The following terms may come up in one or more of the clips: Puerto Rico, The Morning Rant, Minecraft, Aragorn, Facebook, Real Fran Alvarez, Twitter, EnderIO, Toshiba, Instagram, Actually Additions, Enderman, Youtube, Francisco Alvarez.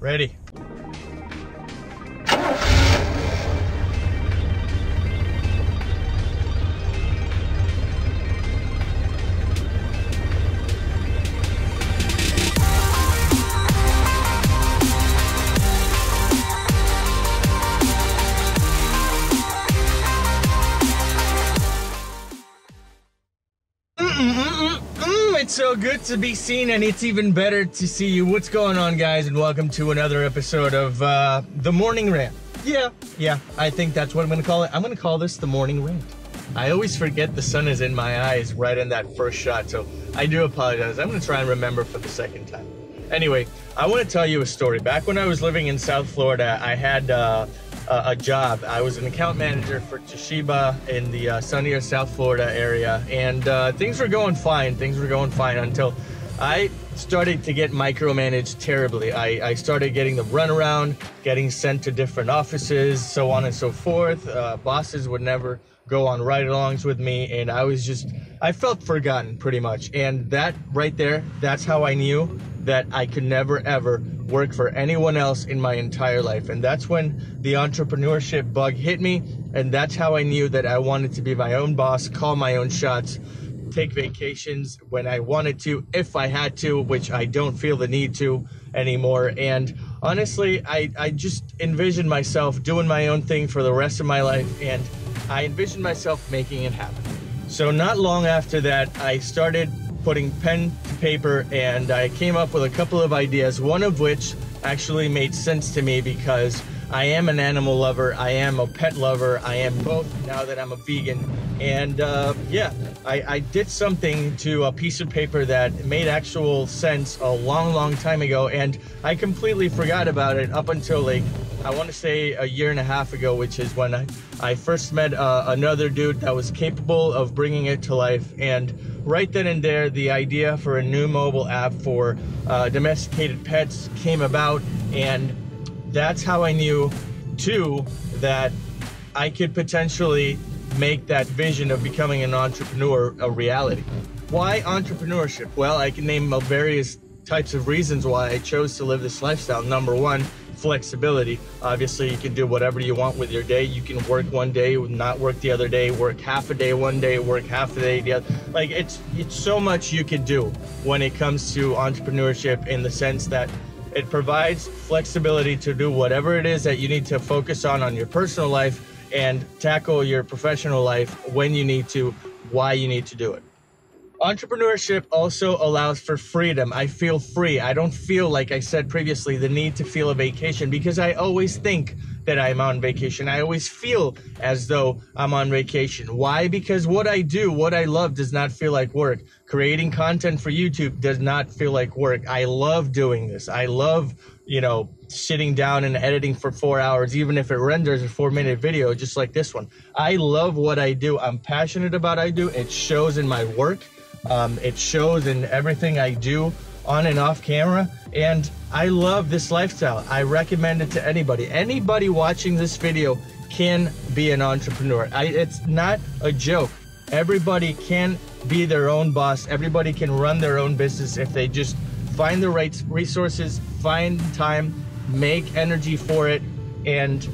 Ready. It's so good to be seen, and it's even better to see you. What's going on, guys, and welcome to another episode of The Morning Rant. Yeah, I think that's what I'm gonna call it. I'm gonna call this The Morning Rant. I always forget the sun is in my eyes right in that first shot, so I do apologize. I'm gonna try and remember for the second time. Anyway, I want to tell you a story. Back when I was living in South Florida, I had a job. I was an account manager for Toshiba in the sunnier South Florida area, and things were going fine. Things were going fine until I started to get micromanaged terribly. I started getting the runaround, getting sent to different offices, so on and so forth. Bosses would never go on ride-alongs with me, and I felt forgotten pretty much. And that right there, that's how I knew that I could never ever work for anyone else in my entire life. And that's when the entrepreneurship bug hit me, and that's how I knew that I wanted to be my own boss, call my own shots, take vacations when I wanted to, if I had to, which I don't feel the need to anymore. And honestly, I just envisioned myself doing my own thing for the rest of my life, and I envisioned myself making it happen. So not long after that, I started putting pen to paper, and I came up with a couple of ideas, one of which actually made sense to me because I am an animal lover, I am a pet lover, I am both now that I'm a vegan. And I did something to a piece of paper that made actual sense a long time ago, and I completely forgot about it up until, like, I want to say a year and a half ago, which is when I first met another dude that was capable of bringing it to life. And right then and there, the idea for a new mobile app for domesticated pets came about, and that's how I knew, too, that I could potentially make that vision of becoming an entrepreneur a reality. Why entrepreneurship? Well, I can name various types of reasons why I chose to live this lifestyle. Number one, flexibility. Obviously, you can do whatever you want with your day. You can work one day, not work the other day, work half a day one day, work half a day the other. Like, it's so much you can do when it comes to entrepreneurship, in the sense that it provides flexibility to do whatever it is that you need to focus on your personal life, and tackle your professional life when you need to, why you need to do it. Entrepreneurship also allows for freedom. I feel free. I don't feel, like I said previously, the need to feel a vacation, because I always think that I'm on vacation. I always feel as though I'm on vacation. Why? Because what I do, what I love, does not feel like work. Creating content for YouTube does not feel like work. I love doing this. I love, sitting down and editing for 4 hours, even if it renders a 4-minute video just like this one. I love what I do. I'm passionate about what I do. It shows in my work. It shows in everything I do on and off camera, and I love this lifestyle. I recommend it to anybody. Anybody watching this video can be an entrepreneur. It's not a joke. Everybody can be their own boss. Everybody can run their own business if they just find the right resources, find time, make energy for it, and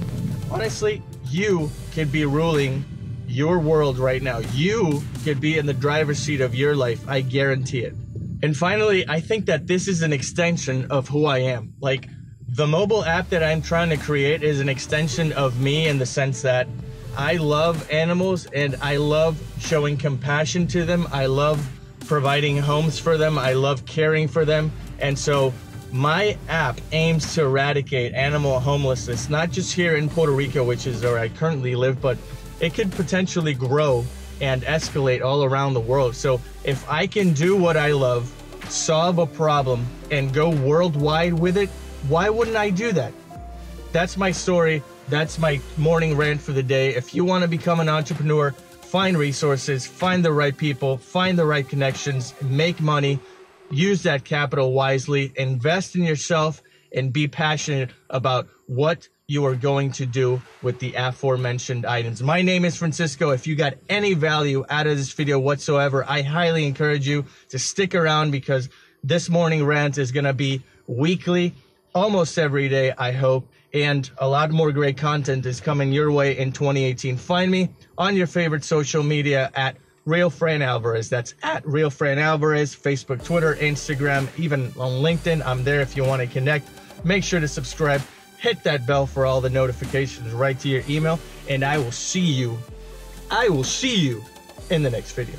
honestly, you could be ruling your world right now. You could be in the driver's seat of your life. I guarantee it. And finally, I think that this is an extension of who I am. Like, the mobile app that I'm trying to create is an extension of me, in the sense that I love animals and I love showing compassion to them. I love providing homes for them. I love caring for them. And so my app aims to eradicate animal homelessness, not just here in Puerto Rico, which is where I currently live, but it could potentially grow and escalate all around the world. So if I can do what I love, solve a problem, and go worldwide with it, why wouldn't I do that? That's my story. That's my morning rant for the day. If you want to become an entrepreneur, find resources, find the right people, find the right connections, make money, use that capital wisely, invest in yourself, and be passionate about what you are going to do with the aforementioned items. My name is Francisco. If you got any value out of this video whatsoever, I highly encourage you to stick around, because this morning rant is going to be weekly almost every day, I hope. And a lot more great content is coming your way in 2018. Find me on your favorite social media at Real Fran Alvarez. That's at Real Fran Alvarez, Facebook, Twitter, Instagram, even on LinkedIn. I'm there if you want to connect. Make sure to subscribe. Hit that bell for all the notifications right to your email. And I will see you in the next video.